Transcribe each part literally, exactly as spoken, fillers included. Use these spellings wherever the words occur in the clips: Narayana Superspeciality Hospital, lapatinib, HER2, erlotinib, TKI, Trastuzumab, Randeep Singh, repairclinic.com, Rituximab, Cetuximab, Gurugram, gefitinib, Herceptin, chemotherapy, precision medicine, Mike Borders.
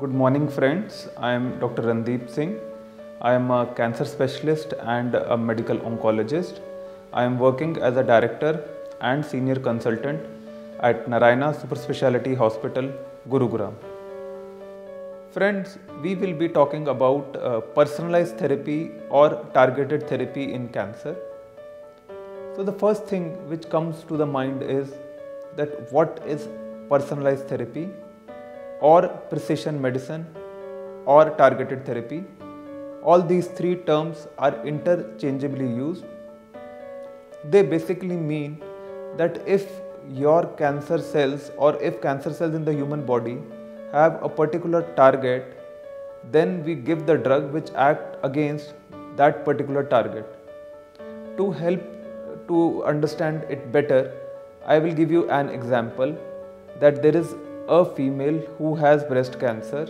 Good morning friends, I am Doctor Randeep Singh. I am a cancer specialist and a medical oncologist. I am working as a director and senior consultant at Narayana Superspeciality Hospital, Gurugram. Friends, we will be talking about uh, personalized therapy or targeted therapy in cancer. So the first thing which comes to the mind is that what is personalized therapy or precision medicine or targeted therapy? All these three terms are interchangeably used. They basically mean that if your cancer cells or if cancer cells in the human body have a particular target, then we give the drug which acts against that particular target. To help to understand it better, I will give you an example that there is a female who has breast cancer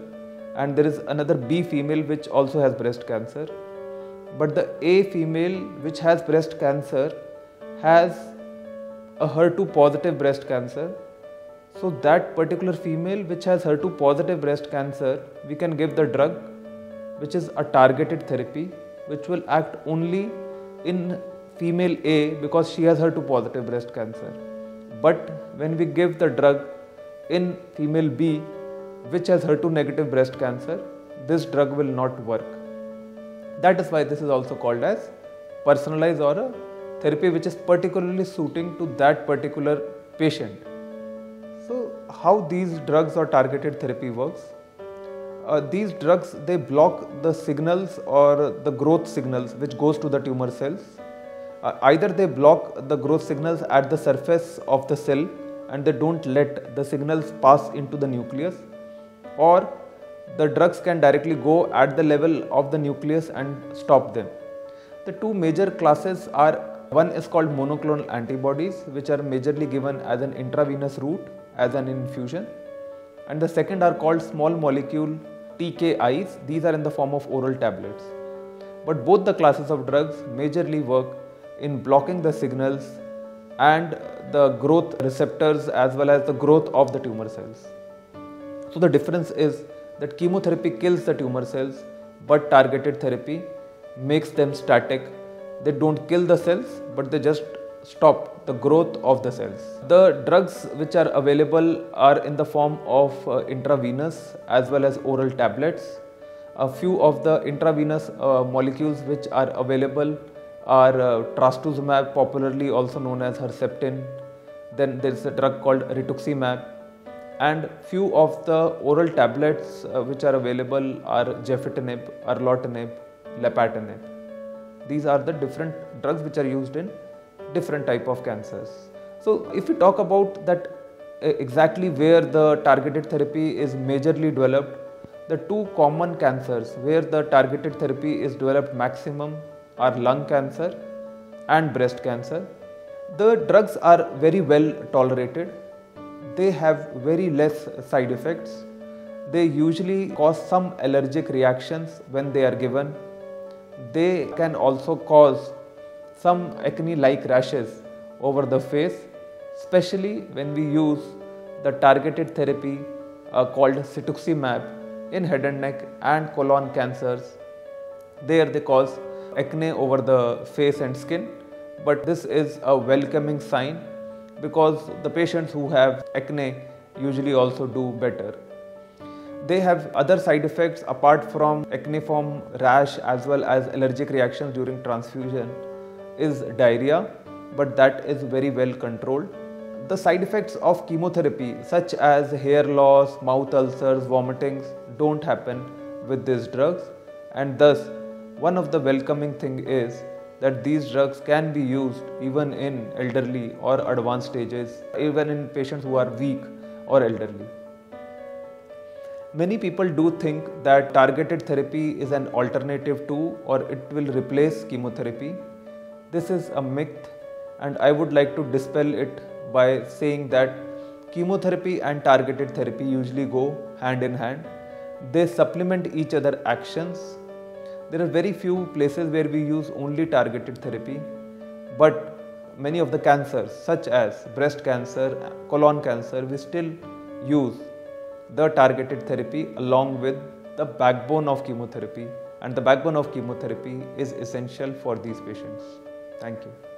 and there is another B female which also has breast cancer. But the A female which has breast cancer has a H E R two positive breast cancer. So that particular female which has H E R two positive breast cancer, we can give the drug which is a targeted therapy which will act only in female A because she has H E R two positive breast cancer. But when we give the drug in female B which has H E R two negative breast cancer, this drug will not work. That is why this is also called as personalized or a therapy which is particularly suiting to that particular patient. So how these drugs or targeted therapy works? Uh, these drugs, they block the signals or the growth signals which goes to the tumor cells. Uh, either they block the growth signals at the surface of the cell and they don't let the signals pass into the nucleus, or the drugs can directly go at the level of the nucleus and stop them. The two major classes are, one is called monoclonal antibodies which are majorly given as an intravenous route as an infusion, and the second are called small molecule T K Is. These are in the form of oral tablets. But both the classes of drugs majorly work in blocking the signals and the growth receptors as well as the growth of the tumor cells. So the difference is that chemotherapy kills the tumor cells, but targeted therapy makes them static. They don't kill the cells, but they just stop the growth of the cells. The drugs which are available are in the form of uh, intravenous as well as oral tablets. A few of the intravenous uh, molecules which are available are uh, Trastuzumab, popularly also known as Herceptin. Then there is a drug called Rituximab, and few of the oral tablets uh, which are available are gefitinib, erlotinib, lapatinib. These are the different drugs which are used in different type of cancers. So if we talk about that uh, exactly where the targeted therapy is majorly developed, the two common cancers where the targeted therapy is developed maximum are lung cancer and breast cancer. The drugs are very well tolerated. They have very less side effects. They usually cause some allergic reactions when they are given. They can also cause some acne-like rashes over the face, especially when we use the targeted therapy uh, called Cetuximab in head and neck and colon cancers. There they cause acne over the face and skin, but this is a welcoming sign because the patients who have acne usually also do better. They have other side effects apart from acneiform rash as well as allergic reactions during transfusion is diarrhea, but that is very well controlled. The side effects of chemotherapy such as hair loss, mouth ulcers, vomitings don't happen with these drugs, and thus one of the welcoming thing is that these drugs can be used even in elderly or advanced stages, even in patients who are weak or elderly. Many people do think that targeted therapy is an alternative to or it will replace chemotherapy. This is a myth, and I would like to dispel it by saying that chemotherapy and targeted therapy usually go hand in hand. They supplement each other actions. There are very few places where we use only targeted therapy, but many of the cancers such as breast cancer, colon cancer, we still use the targeted therapy along with the backbone of chemotherapy, and the backbone of chemotherapy is essential for these patients. Thank you.